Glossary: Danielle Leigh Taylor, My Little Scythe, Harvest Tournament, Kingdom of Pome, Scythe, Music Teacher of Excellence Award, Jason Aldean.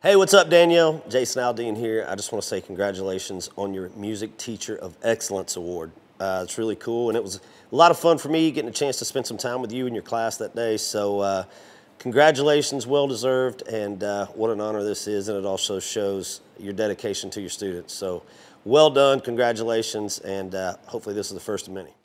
Hey, what's up, Danielle? Jason Aldean here. I just want to say congratulations on your Music Teacher of Excellence Award. It's really cool, and it was a lot of fun for me getting a chance to spend some time with you and your class that day. So congratulations, well deserved, and what an honor this is, and it also shows your dedication to your students. So well done, congratulations, and hopefully this is the first of many.